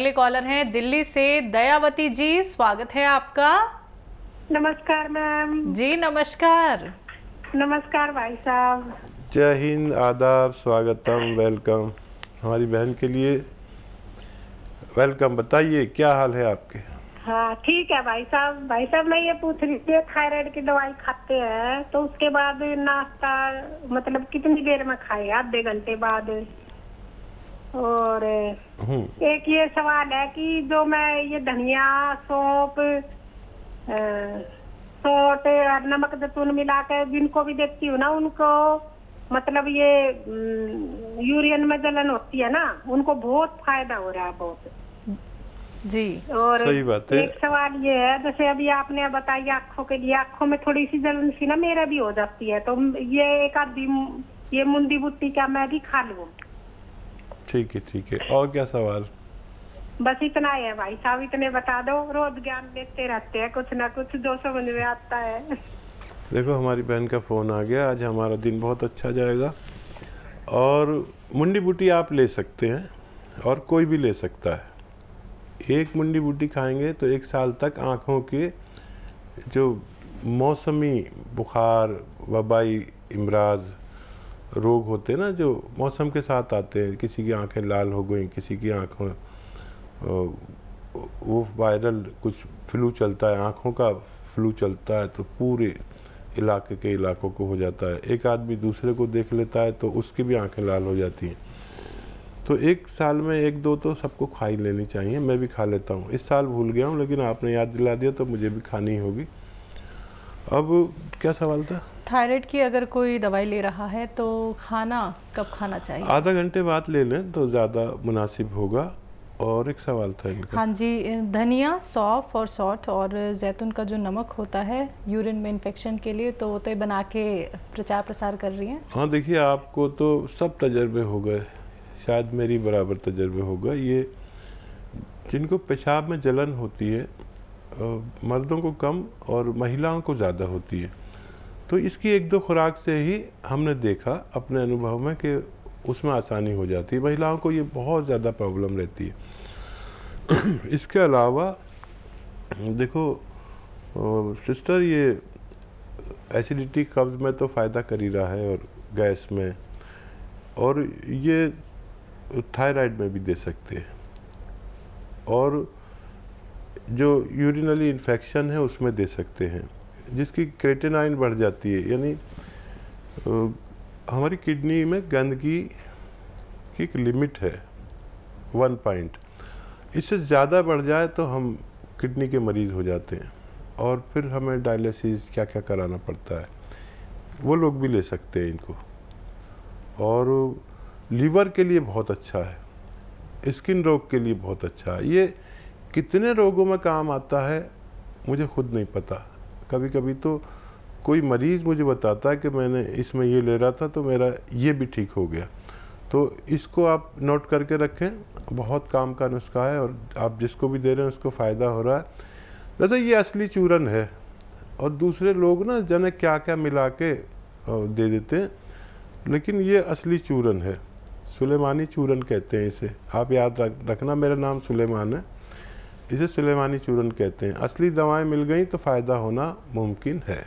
अगले कॉलर हैं दिल्ली से दयावती जी, स्वागत है आपका। नमस्कार मैम जी। नमस्कार भाई साहब। जय हिंद, आदाब, स्वागतम, वेलकम। हमारी बहन के लिए वेलकम। बताइए क्या हाल है आपके? हाँ ठीक है भाई साहब। भाई साहब मैं ये पूछ रही थी, थायराइड की दवाई खाते हैं तो उसके बाद नाश्ता मतलब कितनी देर में खाए? आधे घंटे बाद। और एक ये सवाल है कि जो मैं ये धनिया, सौंप, सोट और नमक जैतून मिला के जिनको भी देती हूँ ना, उनको मतलब ये यूरियन में जलन होती है ना, उनको बहुत फायदा हो रहा है, बहुत जी। और सही बात है। एक सवाल ये है, जैसे अभी आपने बताई आँखों के लिए, आँखों में थोड़ी सी जलन सी ना मेरा भी हो जाती है, तो ये एक आधी ये मुंडी बुट्टी क्या मैं भी खा लूँ? ठीक है ठीक है। और क्या सवाल? बस इतना ही है भाई साहब, इतने बता दो। रोज ज्ञान देते रहते हैं, कुछ ना कुछ जो समझ में आता है। देखो हमारी बहन का फोन आ गया, आज हमारा दिन बहुत अच्छा जाएगा। और मुंडी बूटी आप ले सकते हैं और कोई भी ले सकता है। एक मुंडी बूटी खाएंगे तो एक साल तक आँखों के जो मौसमी बुखार, वबाई अमराज, रोग होते हैं ना जो मौसम के साथ आते हैं, किसी की आंखें लाल हो गई, किसी की आंखों वो वायरल कुछ फ्लू चलता है, आंखों का फ्लू चलता है तो पूरे इलाके के इलाकों को हो जाता है। एक आदमी दूसरे को देख लेता है तो उसकी भी आंखें लाल हो जाती हैं। तो एक साल में एक दो तो सबको खा ही लेनी चाहिए। मैं भी खा लेता हूँ, इस साल भूल गया हूँ, लेकिन आपने याद दिला दिया तो मुझे भी खानी होगी। अब क्या सवाल था? थायराइड की अगर कोई दवाई ले रहा है तो खाना कब खाना चाहिए? आधा घंटे बाद ले लें तो ज़्यादा मुनासिब होगा। और एक सवाल था इनका। हाँ जी, धनिया, सौंफ और सौट और जैतून का जो नमक होता है यूरिन में इन्फेक्शन के लिए, तो वो तो बना के प्रचार प्रसार कर रही हैं। हाँ देखिए, आपको तो सब तजर्बे हो गए, शायद मेरी बराबर तजर्बे हो गए। ये जिनको पेशाब में जलन होती है मर्दों को कम और महिलाओं को ज़्यादा होती है, तो इसकी एक दो खुराक से ही हमने देखा अपने अनुभव में कि उसमें आसानी हो जाती है। महिलाओं को ये बहुत ज़्यादा प्रॉब्लम रहती है। इसके अलावा देखो सिस्टर, ये एसिडिटी कब्ज़ में तो फ़ायदा कर ही रहा है और गैस में, और ये थायराइड में भी दे सकते हैं, और जो यूरिनरी इन्फेक्शन है उसमें दे सकते हैं। जिसकी क्रेटिनाइन बढ़ जाती है, यानी हमारी किडनी में गंदगी की एक लिमिट है 1 पॉइंट, इससे ज़्यादा बढ़ जाए तो हम किडनी के मरीज़ हो जाते हैं और फिर हमें डायलिसिस क्या क्या कराना पड़ता है। वो लोग भी ले सकते हैं इनको। और लीवर के लिए बहुत अच्छा है, स्किन रोग के लिए बहुत अच्छा है। ये कितने रोगों में काम आता है मुझे खुद नहीं पता। कभी कभी तो कोई मरीज़ मुझे बताता है कि मैंने इसमें ये ले रहा था तो मेरा ये भी ठीक हो गया। तो इसको आप नोट करके रखें, बहुत काम का नुस्खा है और आप जिसको भी दे रहे हैं उसको फ़ायदा हो रहा है। जैसे ये असली चूरन है, और दूसरे लोग ना जाने क्या क्या मिला के दे देते हैं, लेकिन ये असली चूरन है, सुलेमानी चूर्ण कहते हैं इसे। आप याद रखना, मेरा नाम सुलेमान है, इसे सुलेमानी चूर्ण कहते हैं। असली दवाएं मिल गई तो फ़ायदा होना मुमकिन है।